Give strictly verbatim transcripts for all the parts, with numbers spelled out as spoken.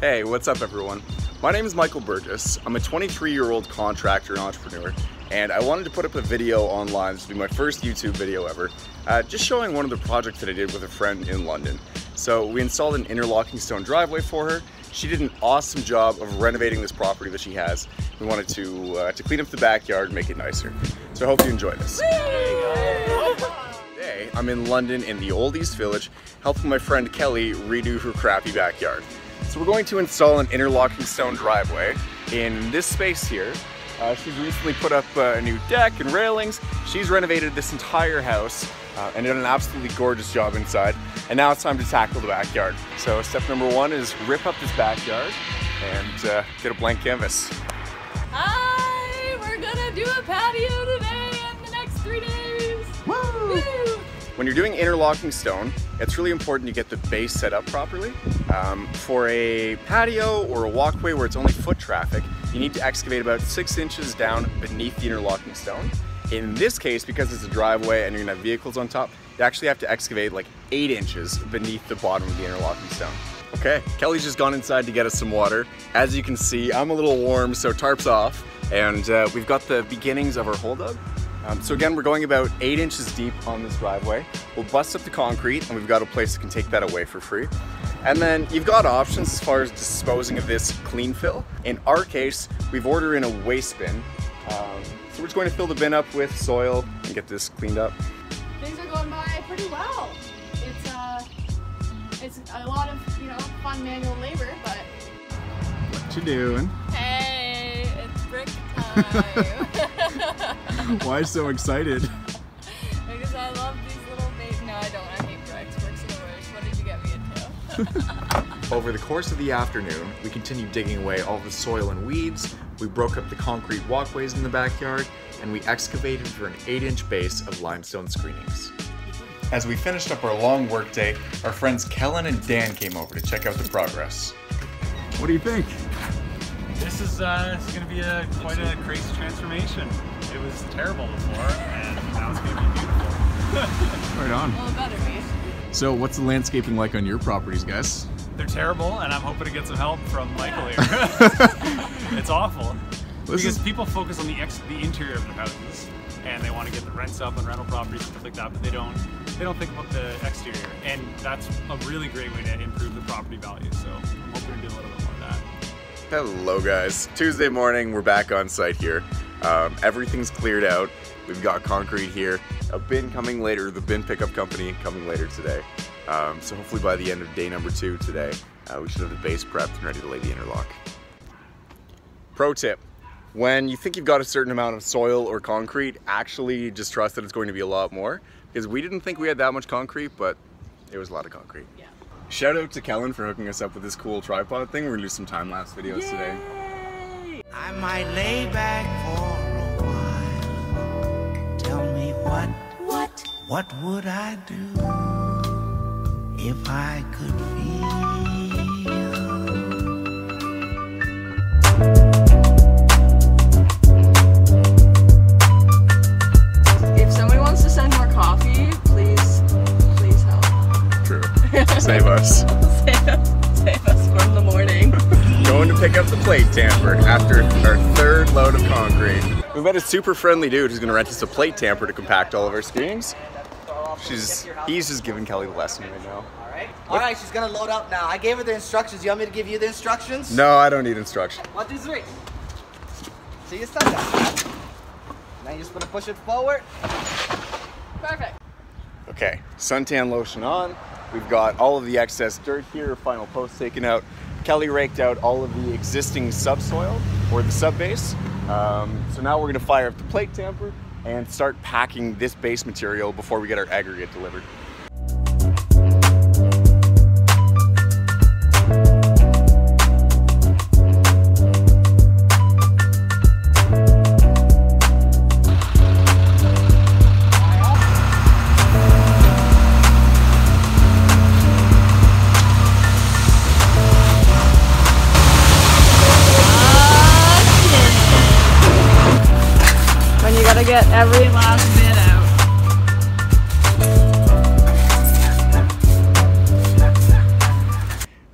Hey, what's up everyone? My name is Michael Burgess. I'm a twenty-three-year-old contractor and entrepreneur, and I wanted to put up a video online. This will be my first YouTube video ever, uh, just showing one of the projects that I did with a friend in London. So we installed an interlocking stone driveway for her. She did an awesome job of renovating this property that she has. We wanted to, uh, to clean up the backyard and make it nicer. So I hope you enjoy this. Today, I'm in London in the Old East Village, helping my friend Kelly redo her crappy backyard. So we're going to install an interlocking stone driveway in this space here. Uh, she's recently put up uh, a new deck and railings. She's renovated this entire house uh, and done an absolutely gorgeous job inside. And now it's time to tackle the backyard. So step number one is rip up this backyard and uh, get a blank canvas. Hi, we're gonna do a patio today and the next three days. Woo! Woo! When you're doing interlocking stone, it's really important to get the base set up properly. Um, for a patio or a walkway where it's only foot traffic, you need to excavate about six inches down beneath the interlocking stone. In this case, because it's a driveway and you're gonna have vehicles on top, you actually have to excavate like eight inches beneath the bottom of the interlocking stone. Okay, Kelly's just gone inside to get us some water. As you can see, I'm a little warm, so tarp's off, and uh, we've got the beginnings of our holdup. Um, so again, we're going about eight inches deep on this driveway. We'll bust up the concrete, and we've got a place that can take that away for free. And then you've got options as far as disposing of this clean fill. In our case, we've ordered in a waste bin. Um, so we're just going to fill the bin up with soil and get this cleaned up. Things are going by pretty well. It's, uh, it's a lot of, you know, fun manual labor, but... What you doing? Hey, it's brick time. Why so excited? Because I love these little babies. No, I don't. I hate bricks. Bricks are the worst. What did you get me into? Over the course of the afternoon, we continued digging away all the soil and weeds. We broke up the concrete walkways in the backyard, and we excavated for an eight-inch base of limestone screenings. As we finished up our long workday, our friends Kellen and Dan came over to check out the progress. What do you think? This is uh, it's going to be a quite a crazy transformation. It was terrible before, and now it's going to be beautiful. Right on. Well, better be. So, what's the landscaping like on your properties, guys? They're terrible, and I'm hoping to get some help from Michael here. It's awful. This because is... people focus on the ex the interior of their houses, and they want to get the rents up on rental properties and stuff like that, but they don't they don't think about the exterior, and that's a really great way to improve the property value. So, I'm hoping to do a little bit more of that. Hello, guys. Tuesday morning, we're back on site here. Um, everything's cleared out. We've got concrete here. A bin coming later, the bin pickup company coming later today. Um, so hopefully by the end of day number two today, uh, we should have the base prepped and ready to lay the interlock. Pro tip, when you think you've got a certain amount of soil or concrete, actually just trust that it's going to be a lot more, because we didn't think we had that much concrete, but it was a lot of concrete. Yeah. Shout out to Kellen for hooking us up with this cool tripod thing. We're gonna do some time-lapse videos Yay! Today. I might lay back for a while. Tell me what, what, what would I do if I could feel? If somebody wants to send more coffee, please, please help. True. Save us. Save us. Save us for in the morning. Going to pick up the plate tamper after our third load of concrete. We met a super friendly dude who's gonna rent us a plate tamper to compact all of our screenings. She's, he's just giving Kelly the lesson right now. All right, all right, she's gonna load up now. I gave her the instructions. You want me to give you the instructions? No, I don't need instructions. One, two, three. See, it's done now. Now you're just gonna push it forward. Perfect. Okay, suntan lotion on. We've got all of the excess dirt here, final post taken out. Kelly raked out all of the existing subsoil, or the subbase. Um, so now we're gonna fire up the plate tamper and start packing this base material before we get our aggregate delivered. Get every last bit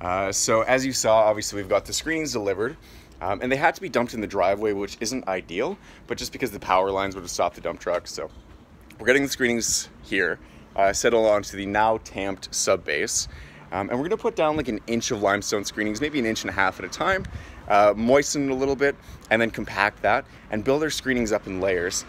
out. Uh, Uh, so as you saw, obviously we've got the screens delivered, um, and they had to be dumped in the driveway, which isn't ideal, but just because the power lines would have stopped the dump truck. So we're getting the screens here, uh, settled onto the now tamped sub base. Um, and we're gonna put down like an inch of limestone screenings, maybe an inch and a half at a time, uh, moisten it a little bit, and then compact that, and build our screenings up in layers.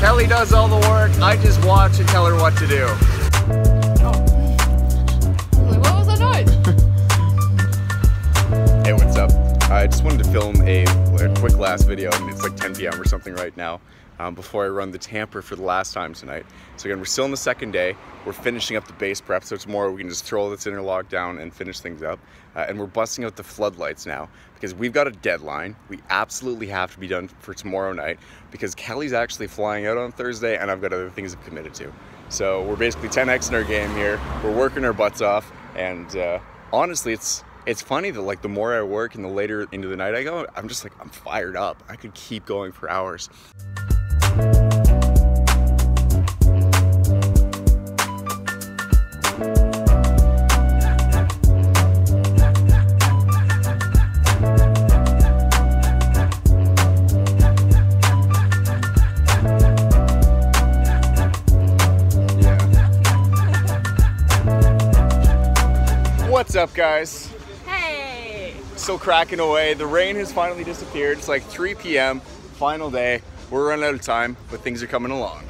Kelly does all the work, I just watch and tell her what to do. Oh. I was like, what was that noise? Hey, what's up? I just wanted to film a, a quick last video, and it's like ten P M or something right now, um, before I run the tamper for the last time tonight. So again, we're still on the second day, we're finishing up the base prep, so tomorrow we can just throw all this interlock down and finish things up. Uh, and we're busting out the floodlights now, because we've got a deadline, we absolutely have to be done for tomorrow night, because Kelly's actually flying out on Thursday, and I've got other things I've committed to. So we're basically ten X in our game here, we're working our butts off, and uh, honestly, it's It's funny that like the more I work and the later into the night I go, I'm just like, I'm fired up. I could keep going for hours. Yeah. What's up, guys? Still cracking away. The rain has finally disappeared. It's like three P M Final day. We're running out of time, but things are coming along.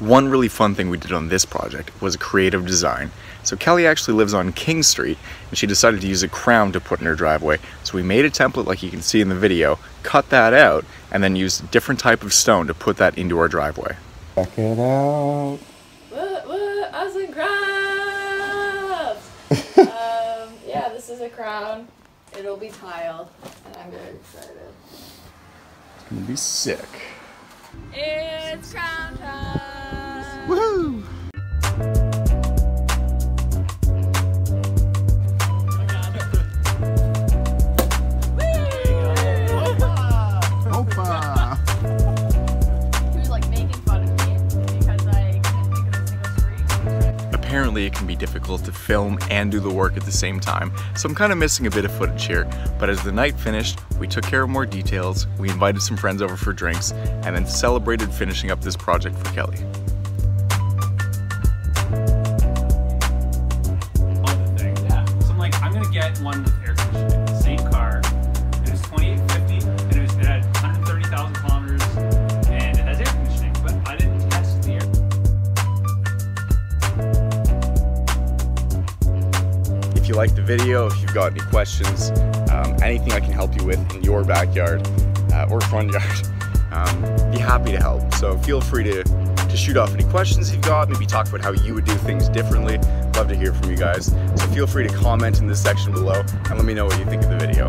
One really fun thing we did on this project was creative design. So Kelly actually lives on King Street, and she decided to use a crown to put in her driveway. So we made a template like you can see in the video, cut that out, and then used a different type of stone to put that into our driveway. Check it out. What, what, awesome crafts! um, yeah, this is a crown. It'll be tiled, and I'm very excited. It's gonna be sick. It's crown time! Woohoo! Apparently it can be difficult to film and do the work at the same time, so I'm kind of missing a bit of footage here, but as the night finished, we took care of more details, we invited some friends over for drinks, and then celebrated finishing up this project for Kelly. Other thing, yeah. So I'm like, I'm gonna get one with air conditioning, the same car, and it's twenty-eight fifty, and it, was, it had one hundred thirty thousand kilometers, and it has air conditioning, but I didn't test the air. If you like the video, if you've got any questions, um, anything I can help you with in your backyard uh, or front yard, um, be happy to help. So feel free to, to shoot off any questions you've got, maybe talk about how you would do things differently. Love to hear from you guys. So feel free to comment in this section below and let me know what you think of the video.